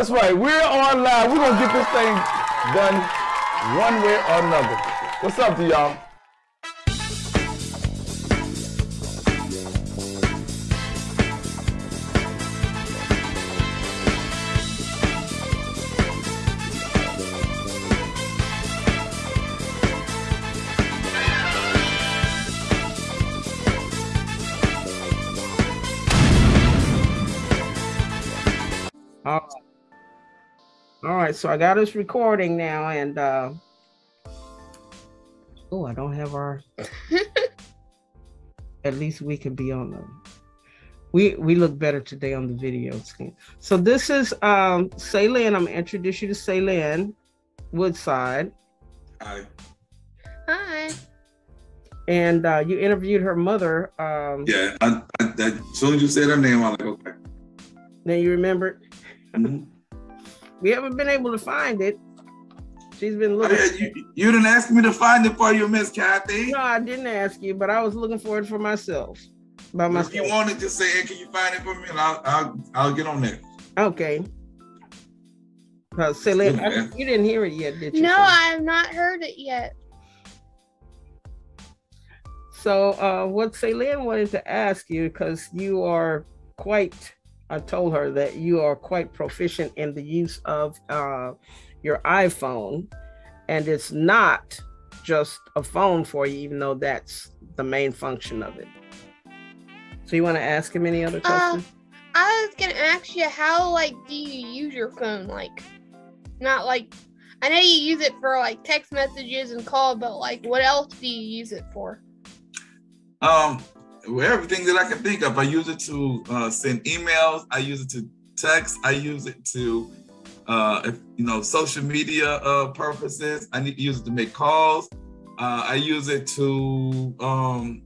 That's right, we're on live. We're gonna get this thing done one way or another. What's up to y'all? All right, so I got us recording now, and oh, I don't have our. At least we can be on them. We look better today on the video screen. So this is Saylinn. I'm gonna introduce you to Saylinn Woodside. Hi. Hi. And you interviewed her mother. Yeah, as soon as you said her name, I'm like, okay. Then you remembered. Mm-hmm. We haven't been able to find it. She's been looking. You didn't ask me to find it for you, Miss Kathy. No, I didn't ask you, but I was looking for it for myself. If you wanted to say, hey, can you find it for me? And I'll get on there. Okay. Saylinn, you didn't hear it yet, did you? No, I've not heard it yet. So what Saylinn wanted to ask you, because you are quite... I told her that you are quite proficient in the use of your iPhone, and it's not just a phone for you, even though that's the main function of it. So you want to ask him any other questions? I was gonna ask you, how do you use your phone? Not I know you use it for text messages and call, but what else do you use it for? Everything that I can think of. I use it to send emails. I use it to text. I use it to, social media purposes. I use it to make calls. I use it to, when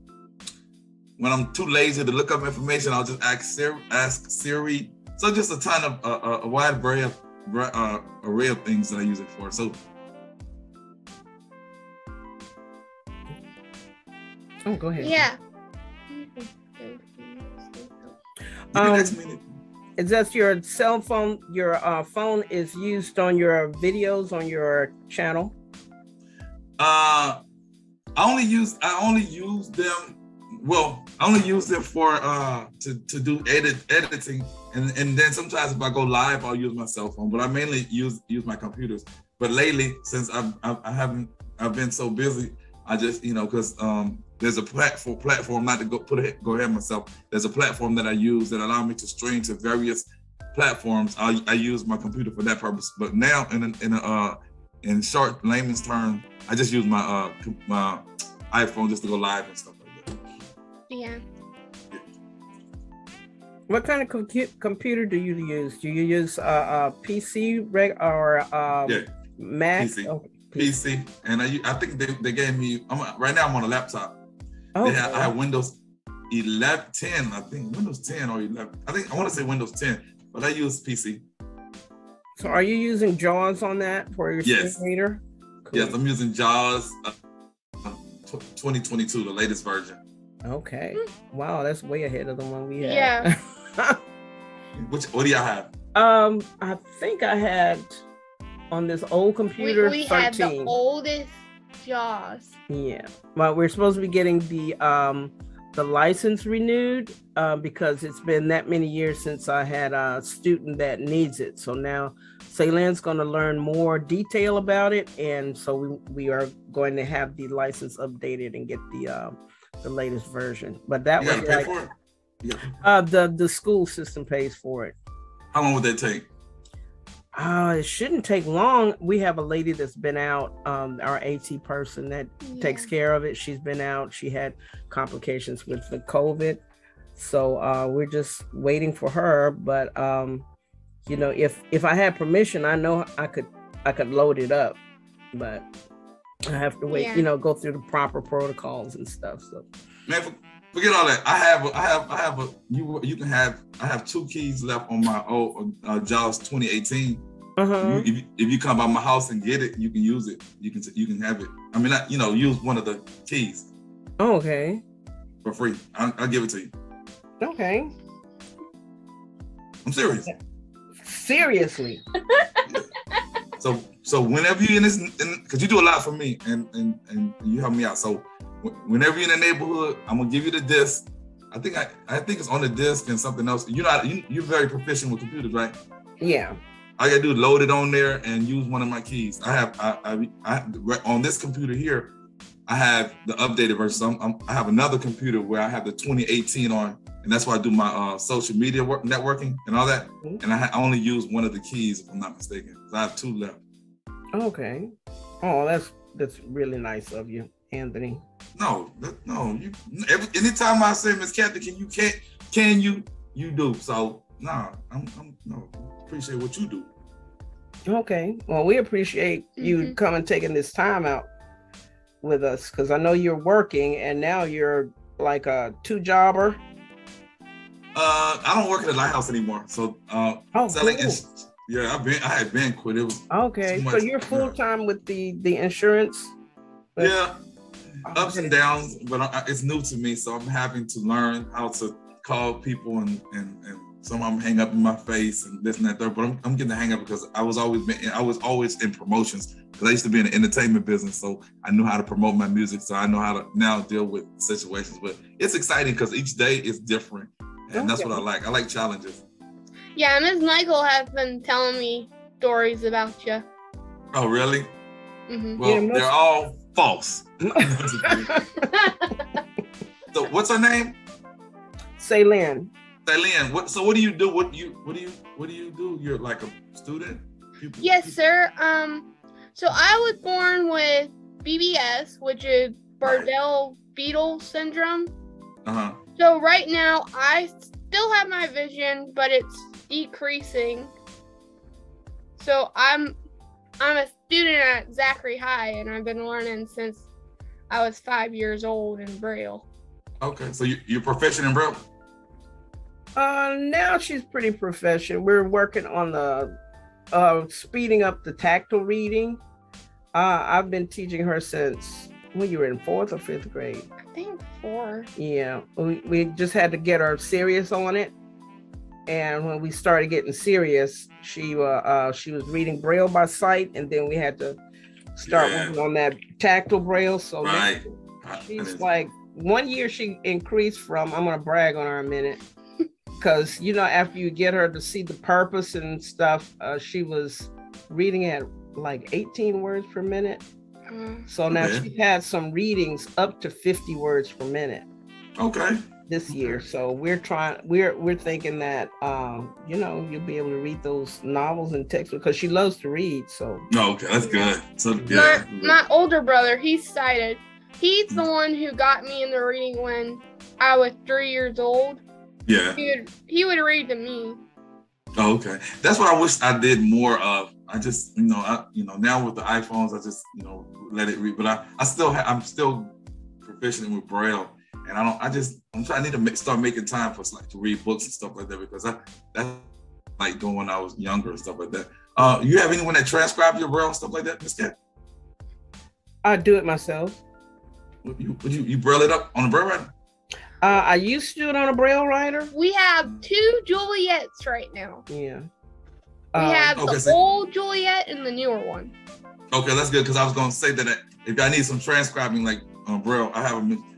I'm too lazy to look up information, I'll just ask Siri. So just a ton of, a wide array of things that I use it for. So. Oh, go ahead. Yeah. Is that your cell phone? Your phone is used on your videos on your channel? I only use them. Well, I only use them for to do editing, and then sometimes if I go live, I'll use my cell phone. But I mainly use my computers. But lately, since I've been so busy, I just because. There's a platform, not to go ahead myself. There's a platform that I use that allow me to stream to various platforms. I use my computer for that purpose. But now, in short layman's term, I just use my my iPhone just to go live and stuff like that. Yeah. What kind of computer do you use? Do you use a PC or Mac? PC. Okay. PC, and I think they gave me. Right now I'm on a laptop. Okay. I have Windows 11, 10, I think Windows 10 or 11. I think I want to say Windows 10, but I use PC. So are you using Jaws on that for your screen reader? Cool. Yes, I'm using Jaws 2022, the latest version. Okay. Wow, that's way ahead of the one we had. Yeah. What do y'all have? I think I had. On this old computer, we had the oldest Jaws. Yeah, well, we're supposed to be getting the license renewed because it's been that many years since I had a student that needs it. So now Saylinn's going to learn more detail about it, and so we are going to have the license updated and get the latest version. But that was the school system pays for it. How long would that take? It shouldn't take long. We have a lady that's been out, our AT person that takes care of it. She's been out. She had complications with the COVID. So we're just waiting for her. But, if I had permission, I know I could load it up. But I have to wait, go through the proper protocols and stuff. So, man, forget all that. I have 2 keys left on my old Jaws 2018. Uh-huh. If you come by my house and get it, you can use it. You can have it. I mean, use one of the keys. Oh, okay. For free. I'll give it to you. Okay. I'm serious. Seriously. So whenever you're in this, because you do a lot for me and you help me out. So whenever you're in the neighborhood, I'm gonna give you the disc. I think it's on the disc and something else. You know, you're very proficient with computers, right? Yeah. I gotta do load it on there and use one of my keys. I have on this computer here. I have the updated version. So I have another computer where I have the 2018 on, and that's why I do my social media work, networking and all that. Mm-hmm. And I only use one of the keys, if I'm not mistaken. So I have two left. Okay. Oh, that's really nice of you, Anthony. No. Anytime I say, Miss Kathy, can you do? So no, appreciate what you do. Okay. Well, we appreciate you coming, taking this time out with us, because I know you're working and now you're like a two-jobber. I don't work at the lighthouse anymore, so selling. Cool. Yeah, I had been quit. It was okay. So you're full-time with the insurance? But, yeah, ups and downs, but it's new to me, so I'm having to learn how to call people and some of them hang up in my face and this and that, but I'm getting the hang up because I was always in promotions, because I used to be in the entertainment business. So I knew how to promote my music. So I know how to now deal with situations, but it's exciting because each day is different. And That's what I like. I like challenges. Yeah, Ms. Michael has been telling me stories about you. Oh, really? Mm-hmm. Well, they're all false. So what's her name? Saylinn. Saylinn, what do you do? What do you do? You're like a student? Yes, sir. So I was born with BBS, which is Bardell Fetal Syndrome. Uh-huh. So right now I still have my vision, but it's decreasing. So I'm a student at Zachary High, and I've been learning since I was 5 years old in Braille. Okay, so you're proficient in Braille? Now she's pretty proficient. We're working on the speeding up the tactile reading. I've been teaching her since when you were in 4th or 5th grade. I think 4. Yeah, we just had to get her serious on it, and when we started getting serious, she was reading Braille by sight, and then we had to start working on that tactile Braille. So she's like, one year she increased from, I'm gonna brag on her a minute. Because, you know, after you get her to see the purpose and stuff, she was reading at like 18 words per minute. So now she had some readings up to 50 words per minute. Okay. This year. So we're thinking that, you know, you'll be able to read those novels and textbooks, because she loves to read. So. Oh, okay. That's good. So, yeah. My older brother, he's sighted. He's the one who got me into reading when I was 3 years old. Yeah, he would read to me. Oh, okay, that's what I wish I did more of. I just, now with the iPhones, I just, let it read. But I'm still proficient with Braille, and I need to start making time for like to read books and stuff like that, because that's like doing when I was younger and stuff like that. You have anyone that transcribes your Braille and stuff like that, Miss Kat? I do it myself. You Braille it up on a Braille writer? I used to do it on a Braille writer. We have two Juliets right now. Yeah. We have the old Juliet and the newer one. Okay, that's good, because I was going to say that if I need some transcribing like on Braille, I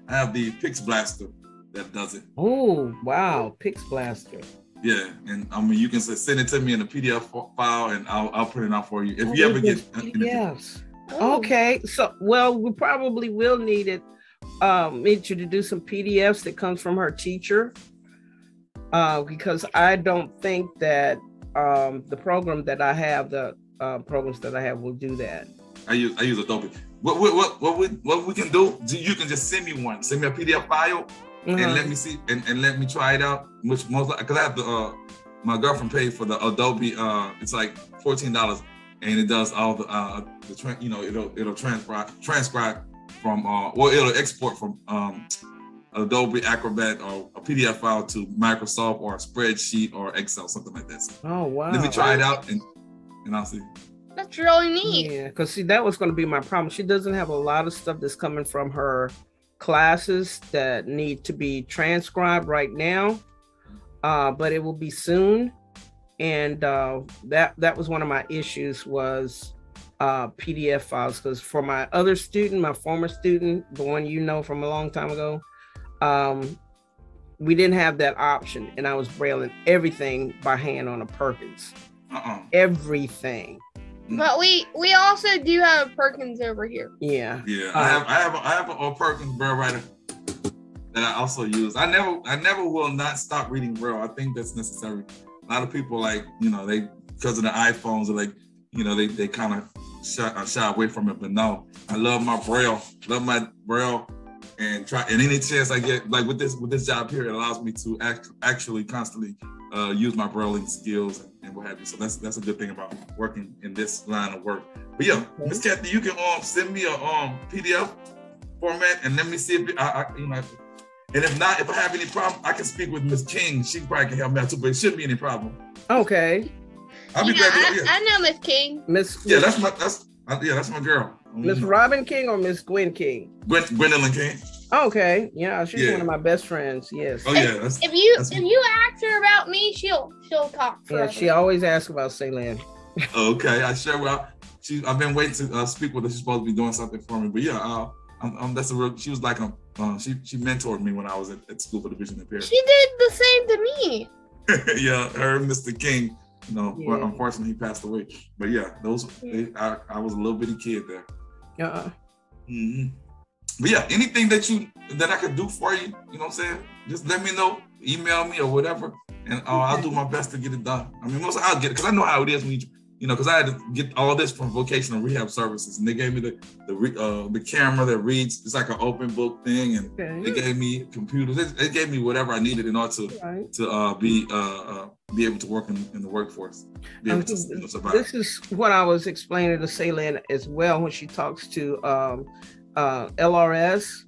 have the Pix Blaster that does it. Oh, wow. Pix Blaster. Yeah, and I mean, you can send it to me in a PDF file, and I'll print it out for you. If you ever get PDFs. Okay, so, well, we probably will need it. Need you to do some PDFs that comes from her teacher, because I don't think that the program that I have, will do that. I use Adobe. What we can do? You can just send me one. Send me a PDF file, and let me see and let me try it out. Which most, because I have my girlfriend paid for the Adobe. It's like $14, and it does all it'll transcribe. It'll export from Adobe Acrobat or a PDF file to Microsoft or a spreadsheet or Excel, something like that. Oh, wow. Let me try it out and I'll see. That's really neat. Yeah, because see, that was going to be my problem. She doesn't have a lot of stuff that's coming from her classes that need to be transcribed right now, but it will be soon. And that was one of my issues, was PDF files, because for my other student, my former student, the one you know from a long time ago, we didn't have that option, and I was brailing everything by hand on a Perkins. Everything. But we also do have a Perkins over here. Yeah. Yeah. I have a Perkins braille writer that I also use. I never will not stop reading braille. I think that's necessary. A lot of people, like, you know, they, because of the iPhones, are like, you know, they kind of shy away from it. But no, I love my braille. Love my braille. And try, and any chance I get, like with this job here, it allows me to actually constantly use my brailleing skills and what have you. So that's a good thing about working in this line of work. But yeah, Miss Kathy, you can send me a PDF format, and let me see if I you know. And if not, if I have any problem, I can speak with Miss King. She probably can help me out too. But it shouldn't be any problem. Okay. I know Miss King. Yeah, that's my girl. Miss Robin King or Miss Gwen King? Gwendolyn King. Okay, yeah, she's one of my best friends. Yes. Oh yeah. If you ask her about me, she'll talk. Yeah, she always asks about Saylinn. Okay, I sure will. I've been waiting to speak with her. She's supposed to be doing something for me, but yeah, that's a real. She was like she mentored me when I was at school for the vision impaired. She did the same to me. Yeah, her and Mr. King. You know, but unfortunately he passed away. But yeah, I was a little bitty kid there. But yeah, anything that I could do for you, you know what I'm saying? Just let me know, email me or whatever, and I'll do my best to get it done. I mean, most I'll get it, because I know how it is when you know, because I had to get all this from vocational rehab services, and they gave me the camera that reads. It's like an open book thing, and they gave me computers. They gave me whatever I needed in order to be able to work in the workforce. Be able to survive. This is what I was explaining to Saylinn as well when she talks to LRS,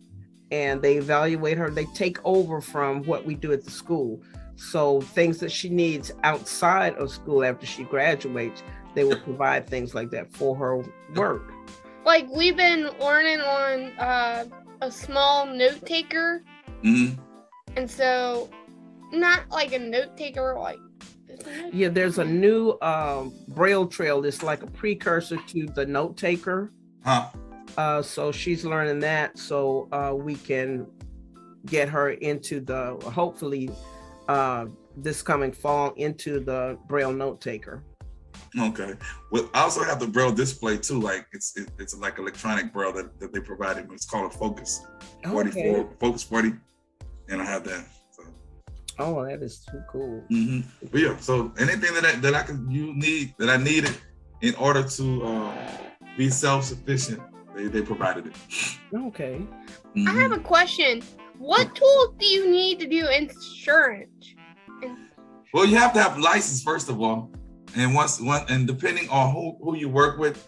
and they evaluate her. They take over from what we do at the school. So things that she needs outside of school after she graduates, they will provide things like that for her work. Like, we've been learning on a small note taker. And so not like a note taker, like. Yeah, there's a new braille trail that's like a precursor to the note taker. So she's learning that, so we can get her into the, hopefully, this coming fall, into the braille note taker. Okay. Well, I also have the braille display too. Like it's like electronic braille that they provided me. It's called a Focus 44, Focus 40, and I have that. So. Oh, that is too cool. But yeah, so anything that I needed in order to be self-sufficient, they provided it. Okay. I have a question. What tools do you need to do insurance? Well, you have to have a license, first of all. And and depending on who you work with,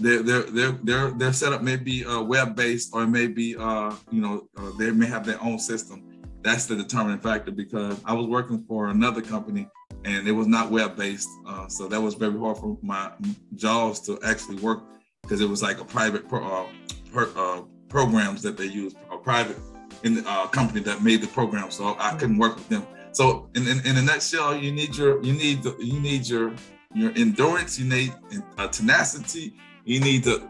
their setup may be web-based, or it may be, they may have their own system. That's the determining factor, because I was working for another company and it was not web-based. So that was very hard for my Jaws to actually work, because it was like a private programs that they use, a private company that made the program, so I couldn't work with them. So in a nutshell, you need your endurance, you need tenacity, you need the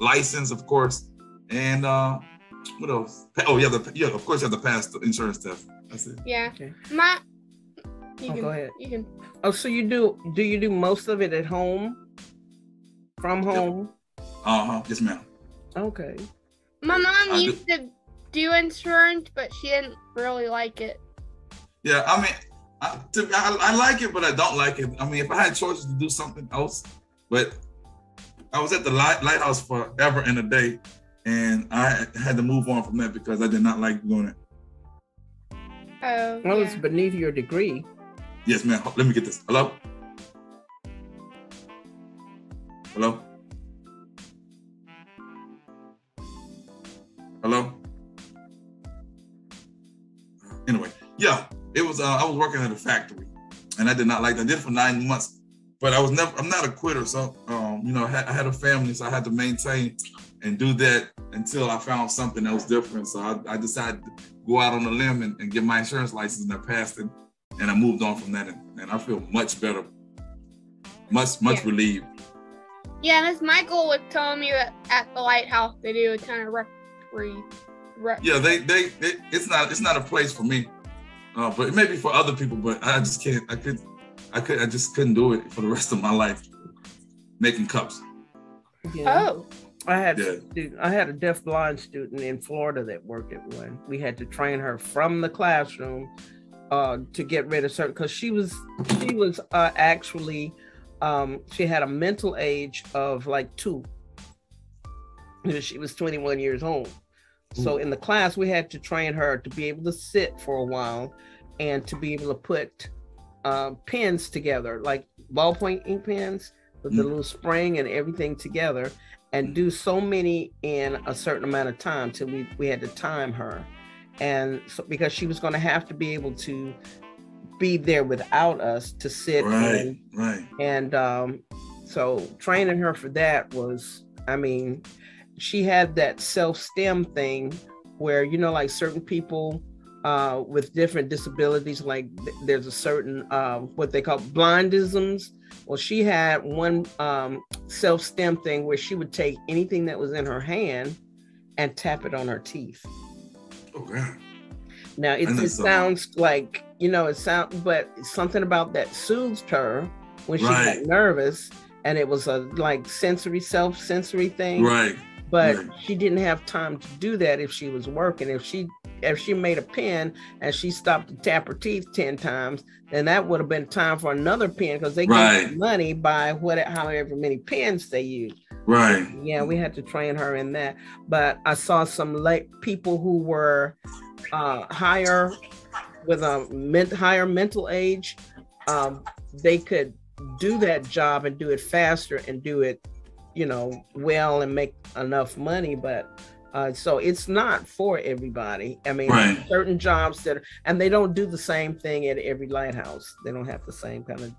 license, of course, and what else? Oh yeah, of course you have to pass the insurance test. That's it. Yeah. Okay. Go ahead. You can. Oh, so do you do most of it at home? From home? Yep. Yes, ma'am. Okay. My mom used to do insurance, but she didn't really like it. Yeah, I mean, I like it, but I don't like it. I mean, if I had choices to do something else, but I was at the lighthouse forever and a day, and I had to move on from that because I did not like doing it. Oh, well, it's beneath your degree. Yes, ma'am. Let me get this. Hello? Hello? Hello? Anyway, yeah, it was, I was working at a factory, and I did not like that. I did it for 9 months, but I'm not a quitter. So you know, I had a family, so I had to maintain and do that until I found something that was different. So I decided to go out on a limb and get my insurance license, and I passed it, and I moved on from that, and I feel much better, much relieved. Yeah, Miss Michael was telling me that at the lighthouse they do a ton of rec. Yeah, they it's not a place for me, but it may be for other people. But I just can't. I just couldn't do it for the rest of my life. Making cups. Yeah. Oh. I had a deafblind student in Florida that worked at one. We had to train her from the classroom to get rid of certain, because she was actually she had a mental age of like 2. She was 21 years old. Ooh. So in the class we had to train her to be able to sit for a while and to be able to put pens together, like ballpoint ink pens with the little spring and everything together, and do so many in a certain amount of time till we had to time her. And so, because she was going to have to be able to be there without us to sit. Right. And so training her for that was, I mean, she had that self-STEM thing where, you know, like certain people with different disabilities, like there's a certain, what they call blindisms. Well, she had one self-STEM thing where she would take anything that was in her hand and tap it on her teeth. Oh, God. Now, it sounds like, you know, but something about that soothed her when she got nervous, and it was a like self-sensory thing. Right. But she didn't have time to do that if she was working. If she made a pen and she stopped to tap her teeth 10 times, then that would have been time for another pen, because they get money by however many pens they use. Right. Yeah, we had to train her in that. But I saw some people who were higher with a higher mental age. They could do that job and do it faster and do it, you know, well, and make enough money. But so it's not for everybody. I mean, certain jobs and they don't do the same thing at every lighthouse. They don't have the same kind of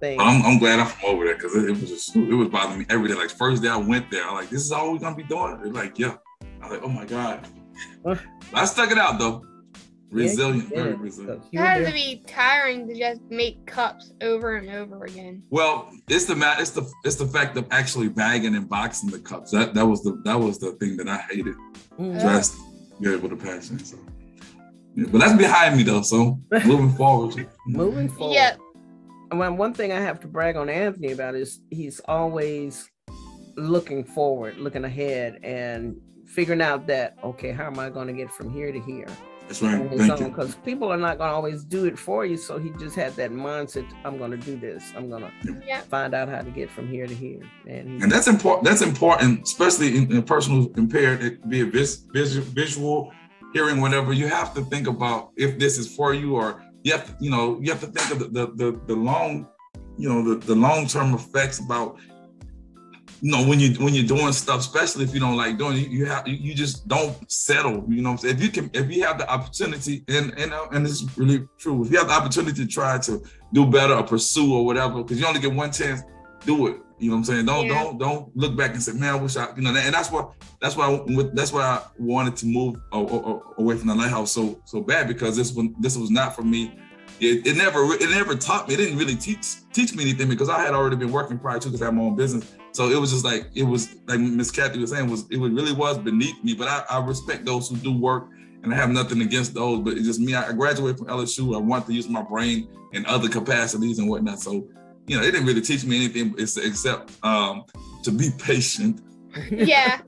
thing. I'm glad I'm from over there, because it was bothering me every day. Like, first day I went there, I'm like, this is all we're gonna be doing. They're like, yeah. I'm like, oh my God. I stuck it out though. Resilient, very resilient. It has to be tiring to just make cups over and over again. Well, it's the fact of actually bagging and boxing the cups. That was the thing that I hated. Just with a passion. So, yeah, but that's behind me though. So moving forward. Yeah. One thing I have to brag on Anthony about is he's always looking forward, looking ahead, and figuring out that, okay, how am I going to get from here to here? That's right. Because people are not going to always do it for you. So he just had that mindset, I'm going to do this. I'm going to find out how to get from here to here. And that's important. That's important, especially in personal impaired, it be a visual, hearing, whatever. You have to think about if this is for you, or you have to, you know, you have to think of the long, you know, the long-term effects about, you know, when you're doing stuff, especially if you don't like doing it, you just don't settle. You know what I'm saying? If you have the opportunity, and this is really true, if you have the opportunity to try to do better or pursue or whatever, because you only get one chance, do it. You know what I'm saying? Don't look back and say, man, I wish I, you know. And that's why I wanted to move away from the lighthouse so bad, because this was not for me. It never taught me. It didn't really teach me anything, because I had already been working prior to, because I had my own business. So it was just like, it was like Miss Kathy was saying, it really was beneath me. But I respect those who do work, and I have nothing against those. But it's just me. I graduated from LSU. I wanted to use my brain in other capacities and whatnot. So, you know, it didn't really teach me anything except to be patient. Yeah,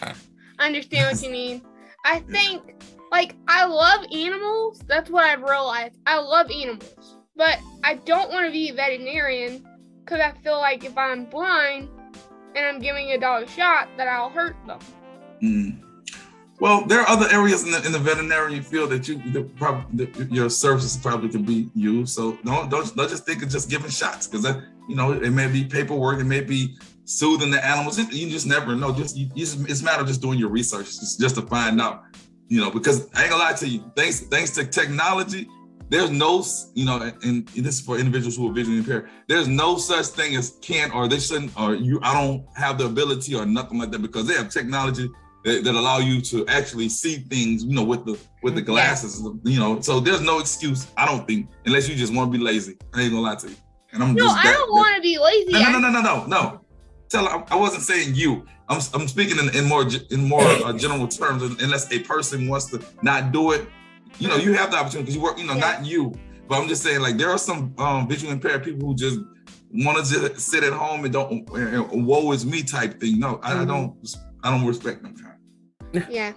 I understand what you mean. I think, like, I love animals. That's what I've realized. I love animals, but I don't want to be a veterinarian, because I feel like if I'm blind and I'm giving a dog a shot, that I'll hurt them. Well, there are other areas in the veterinarian field your services probably could be used. So don't just think of just giving shots, because you know, it may be paperwork, it may be soothing the animals. You just never know. It's a matter of just doing your research, just to find out. You know, because I ain't gonna lie to you, thanks to technology, There's no, you know, and this is for individuals who are visually impaired. There's no such thing as can't or they shouldn't or you. I don't have the ability or nothing like that, because they have technology that allow you to actually see things, you know, with the glasses, you know. So there's no excuse, I don't think, unless you just want to be lazy. I ain't gonna lie to you. And I'm I don't want to be lazy. No. I wasn't saying you. I'm speaking in more general terms. Unless a person wants to not do it, you know, you have the opportunity because you work. You know, not you. But I'm just saying, like, there are some visually impaired people who just want to just sit at home and don't. Woe is me type thing. No, I don't respect them. Yeah.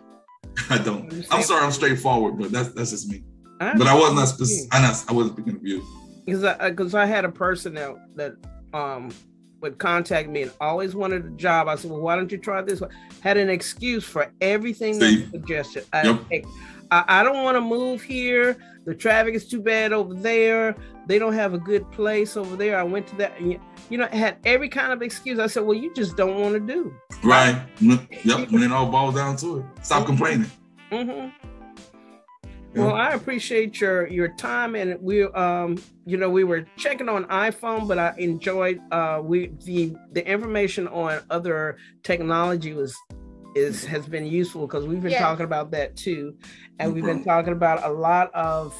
I don't. I'm sorry. I'm straightforward, but that's just me. But I was not specific. I wasn't speaking of you. Because I had a person that would contact me and always wanted a job. I said, well, why don't you try this one? Had an excuse for everything that you suggested. I don't want to move here. The traffic is too bad over there. They don't have a good place over there. I went to that, and, you know, had every kind of excuse. I said, well, you just don't want to do. Right. Yep. When it all boils down to it. Stop complaining. Mm-hmm. Well, I appreciate your time, and we, you know, we were checking on iPhone, but I enjoyed the information on other technology has been useful, because we've been talking about that too, and we've been talking about a lot of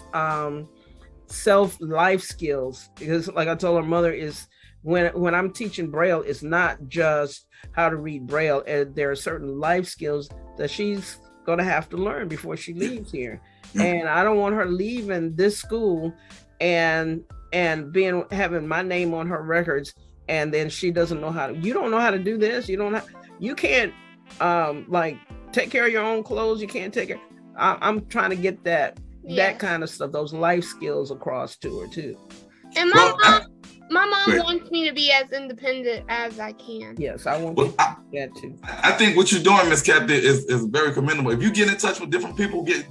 life skills, because, like I told her mother, is when I'm teaching Braille, it's not just how to read Braille, and there are certain life skills that she's going to have to learn before she leaves here. And I don't want her leaving this school and having my name on her records, and then she doesn't know how to. You don't know how to do this. You can't like take care of your own clothes. You can't take it. I'm trying to get that kind of stuff, those life skills across to her too. And my mom wants me to be as independent as I can. Yes, I want to do that too. I think what you're doing, Miss Kathy, is very commendable. If you get in touch with different people, get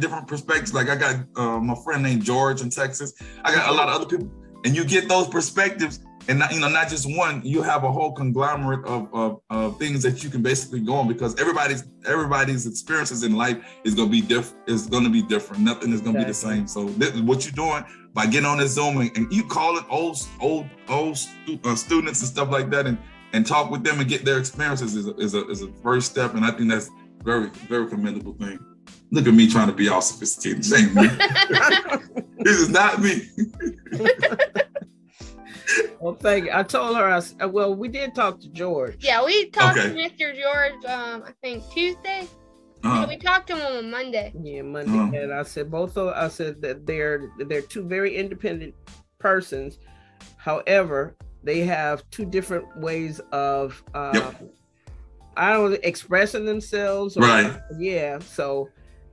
different perspectives. Like I got my friend named George in Texas. I got a lot of other people, and you get those perspectives, and not just one. You have a whole conglomerate of things that you can basically go on, because everybody's experiences in life is going to be different. It's going to be different. Nothing is going to be the same. So what you're doing, by getting on this Zoom and you call it old students and stuff like that, and talk with them and get their experiences is a first step, and I think that's very, very commendable thing. Look at me trying to be all sophisticated. This ain't me. This is not me. Well, thank you. I told her. We did talk to George. Yeah, we talked to Mr. George. I think Tuesday. Uh-huh. So we talked to him on Monday. Yeah, Monday. Uh-huh. And I said that they're two very independent persons. However, they have two different ways of expressing themselves. Right. Yeah. So,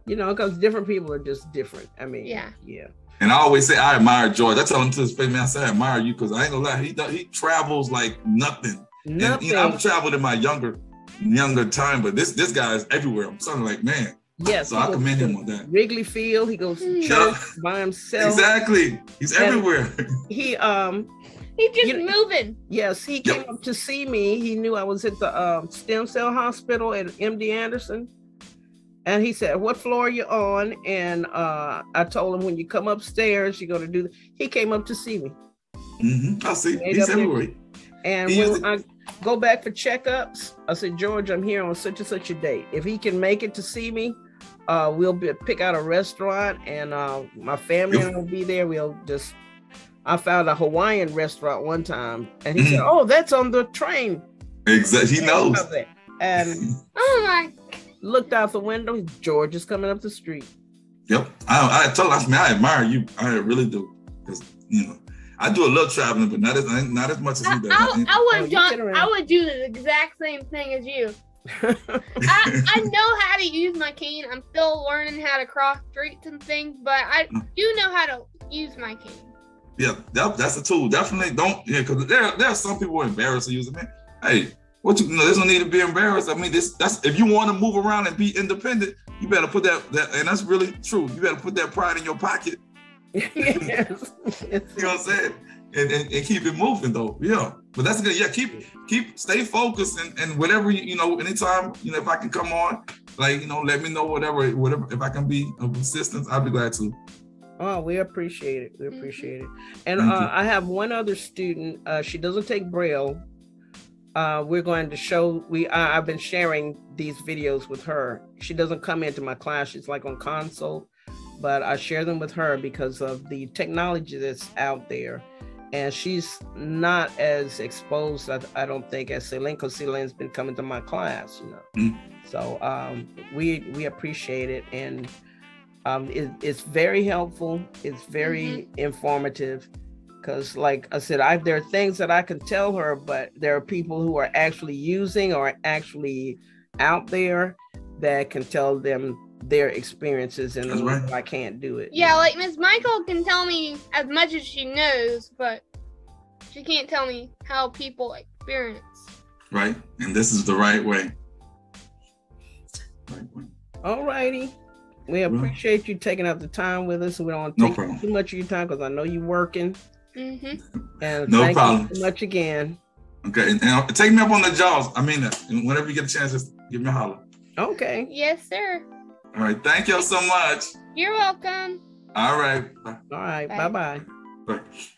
you know, because different people are just different. I mean. Yeah. Yeah. And I always say I admire George. I tell him to his face, man, I say I admire you, because I ain't gonna lie, he travels like nothing. And, you know, I've traveled in my younger time, but this guy is everywhere. I'm something like, man. Yes. So I commend him on that. Wrigley Field, he goes to church by himself. Exactly. He's everywhere. He's just moving. Yes, he came up to see me. He knew I was at the stem cell hospital at MD Anderson. And he said, what floor are you on? And I told him, when you come upstairs, you're gonna do that. He came up to see me. Mm-hmm. I see. He's everywhere. And when I go back for checkups, I said, George, I'm here on such and such a date. If he can make it to see me, we'll pick out a restaurant, and my family and I will be there. I found a Hawaiian restaurant one time, and he said, oh, that's on the train. Exactly. He knows. And oh my! Looked out the window, George is coming up the street. Yep. I told him, I admire you. I really do. Because, you know, I do a little traveling, but not as much as you do. I would do the exact same thing as you. I know how to use my cane. I'm still learning how to cross streets and things, but I do know how to use my cane. Yeah, that's a tool. Definitely don't. Yeah, because there are some people who are embarrassed to use it. Man, hey, what you know? There's no need to be embarrassed. I mean, that's if you want to move around and be independent, you better put that and that's really true. You better put that pride in your pocket. Yes. You know what I'm saying, and keep it moving though. Yeah, but that's good. Yeah, stay focused, and whatever, you know, anytime, you know, if I can come on, like, you know, let me know, whatever if I can be of assistance, I'll be glad to. Oh, we appreciate it. We appreciate it. And I have one other student. She doesn't take Braille. We're going to show, I've been sharing these videos with her. She doesn't come into my class. She's like on console, but I share them with her because of the technology that's out there. And she's not as exposed, I don't think, as Saylinn, because Saylinn's been coming to my class, you know. So we appreciate it. And it's very helpful. It's very informative. Because like I said, there are things that I can tell her, but there are people who are actually using or actually out there that can tell them their experiences, and I can't do it. Yeah, like Miss Michael can tell me as much as she knows, but she can't tell me how people experience. Right, and this is the right way. All righty. We appreciate you taking up the time with us. We don't take too much of your time because I know you're working. And no problem. Thank you so much again. Okay, and take me up on the Jaws. I mean, whenever you get a chance, just give me a holler. Okay. Yes, sir. All right. Thank y'all so much. You're welcome. All right. Bye. All right. Bye-bye. Bye.